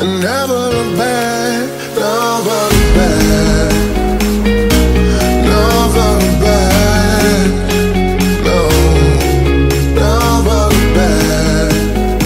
and never look back, never look back, never look back, no, never look back,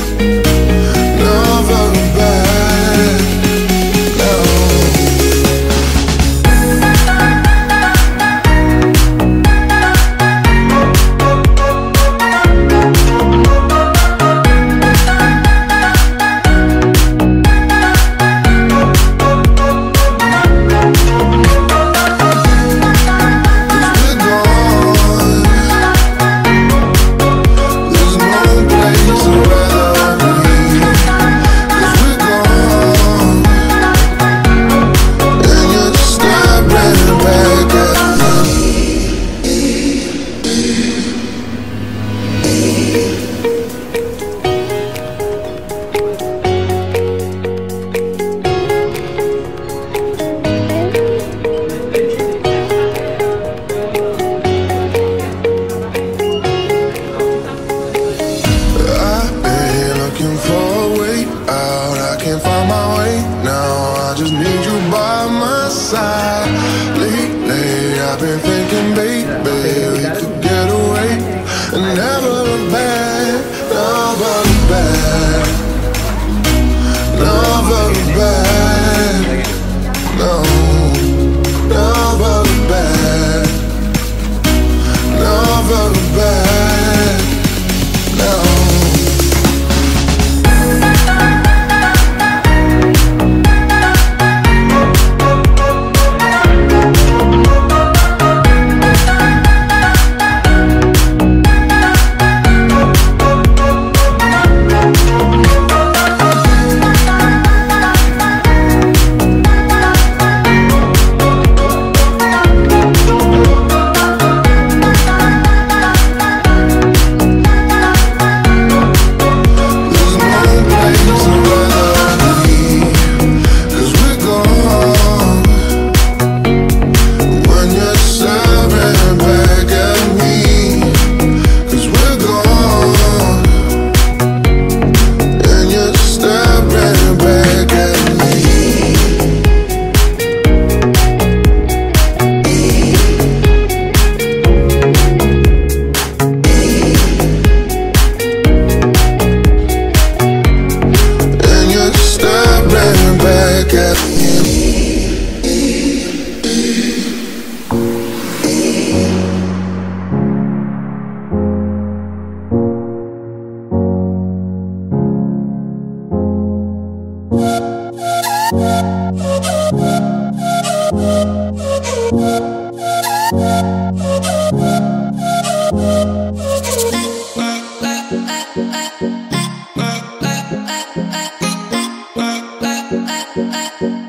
never look back,